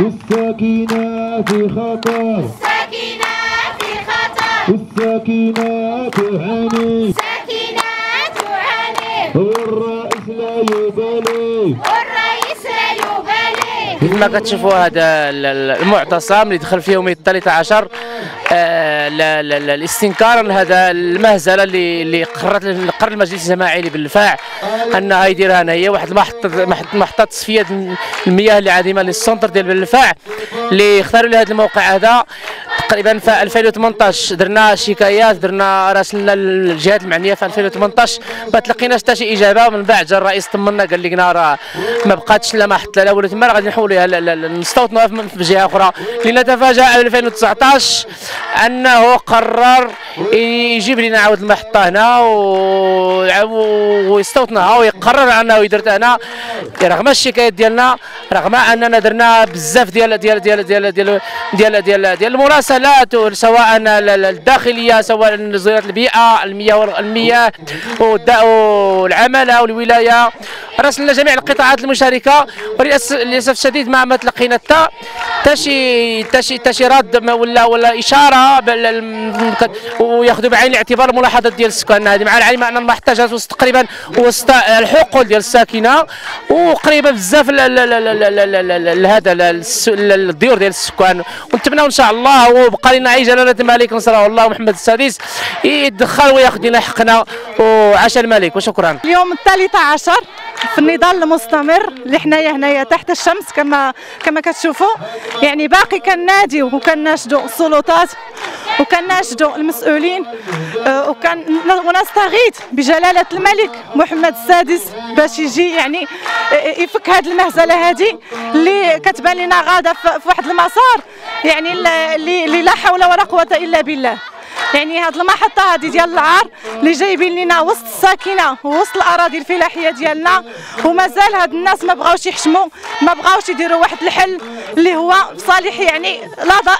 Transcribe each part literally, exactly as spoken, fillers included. والسكينة في خطر، السكينة في خطر، والسكينة تهاني، السكينة تهاني، والرئيس لا يبالي، والرئيس لا يبالي. كما كتشوفوا هذا المعتصم اللي دخل في يومه الثالث عشر الاستنكار لهذا المهزله اللي اللي قررت قرر المجلس الجماعي لبلفاع انها يديرها هنا، هي واحد المحطه محطه تصفيه المياه اللي عادمه للسنتر ديال بلفاع اللي اختاروا لهذا الموقع هذا تقريبا في ألفين وثمانطاش. درنا شكايات، درنا راسلنا الجهات المعنيه في ألفين وثمانطاش، ما تلقيناش حتى شي اجابه. ومن بعد جا الرئيس طمنا قال لنا راه ما بقاتش لا محطه لا ولا تما، راه غادي نحولوها نستوطنوها في جهه اخرى. لنتفاجأ في ألفين وتسعطاش انه قرر يجيب لنا عاود المحطه هنا ويستوطنها ويقرر انه يدير هنا رغم الشكايات ديالنا، رغم اننا درنا بزاف ديال ديال ديال ديال ديال ديال ديال ديال المراسلات سواء الداخليه سواء وزاره البيئه المياه والمياه والعماله والولايه، راسلنا جميع القطاعات المشاركه، وللاسف الشديد ما ما تلقينا حتى حتى شي حتى شي حتى شي رد ولا ولا اشاره وياخذوا بعين الاعتبار الملاحظات ديال السكان هذه، مع العلم ان المحطه جات تقريبا وسط الحقول ديال الساكنه وقريبه بزاف لهذا الديور ديال السكان. ونتمناو ان شاء الله، وبقى لنا جلاله الملك نصره الله محمد السادس يتدخل وياخذ لنا حقنا وعاش الملك. وشكرا. اليوم الثالث عشر في النضال المستمر اللي حنايا هنايا تحت الشمس كما كما كتشوفوا، يعني باقي كنناديو وكنناشدوا السلطات وكنناشدوا المسؤولين وكان ونستغيث بجلاله الملك محمد السادس باش يجي يعني يفك هذه المهزله هذه اللي كتبان لنا غاده في واحد المسار يعني اللي لا حول ولا قوه الا بالله. يعني هاد المحطه هذه ديال العار اللي جايبين لنا وسط الساكنه ووسط الاراضي الفلاحيه ديالنا، ومازال هاد الناس ما بغاوش يحشموا، ما بغاوش يديروا واحد الحل اللي هو في صالح يعني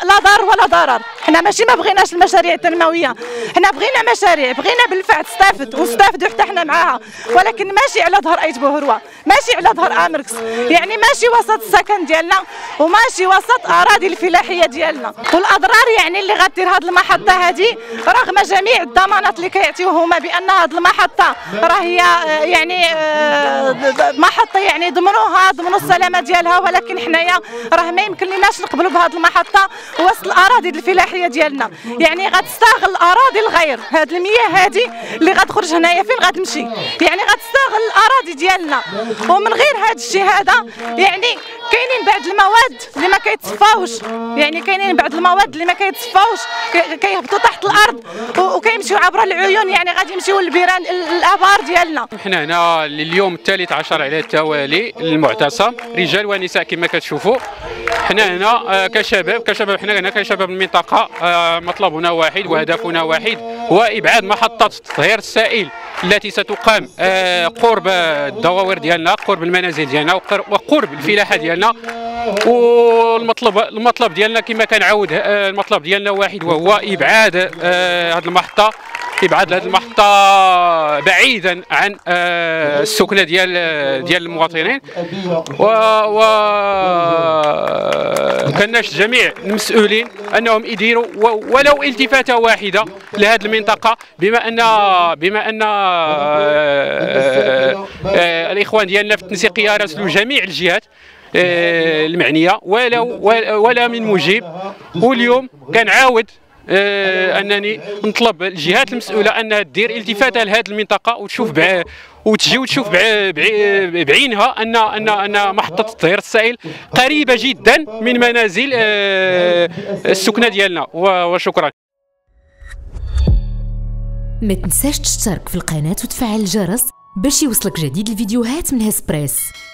لا ضار ولا ضرر. حنا ماشي ما بغيناش المشاريع التنمويه، حنا بغينا مشاريع، بغينا بالفعل تستافد واستافدوا حتى حنا معاها، ولكن ماشي على ظهر ايت بوهروه، ماشي على ظهر امركس، يعني ماشي وسط السكن ديالنا وماشي وسط اراضي الفلاحيه ديالنا. والاضرار يعني اللي غدير هاد المحطه هذه رغم جميع الضمانات اللي كيعطيوه هما بان هاد المحطه راه هي يعني محطه يعني ضمنوها ضمنوا السلامه ديالها، ولكن حنايا راه ما يمكن لناش نقبلوا بهاد المحطه وسط الاراضي الفلاحيه ديالنا. يعني غتستغل اراضي الغير، هاد المياه هادي اللي غتخرج هنايا فين غتمشي؟ يعني غتستغل الاراضي ديالنا. ومن غير هاد الشيء هذا يعني كاينين بعض المواد اللي ما كيتصفاوش، يعني كاينين بعض المواد اللي ما كيتصفاوش كيهبطوا تحت الارض وكيمشيو عبر العيون، يعني غادي يمشيو للبيران الابار ديالنا. حنا هنا لليوم الثالث عشر على التوالي المعتصم، رجال ونساء كما كتشوفوا. حنا هنا كشباب كشباب حنا هنا كشباب المنطقه مطلبنا واحد وهدفنا واحد، هو ابعاد محطه تطهير السائل التي ستقام قرب الدواور ديالنا، قرب المنازل ديالنا وقرب الفلاحه ديالنا. والمطلب المطلب ديالنا كما كنعاود، المطلب ديالنا واحد وهو ابعاد هذه المحطه، ابعاد هذه المحطه بعيدا عن السكنه ديال ديال المواطنين. و كناش جميع المسؤولين انهم يديروا ولو التفاته واحده لهذه المنطقه، بما ان بما ان الاخوان ديالنا في التنسيقيه راسلوا جميع الجهات المعنيه ولا ولا من مجيب. واليوم كنعاود انني نطلب الجهات المسؤوله انها دير التفاته لهذه المنطقه وتشوف وتجي وتشوف بعينها ان ان ان محطه تطهير السائل قريبه جدا من منازل السكنه ديالنا. وشكرا. ما تنساش تشترك في القناه وتفعل الجرس باش يوصلك جديد الفيديوهات من هسبريس.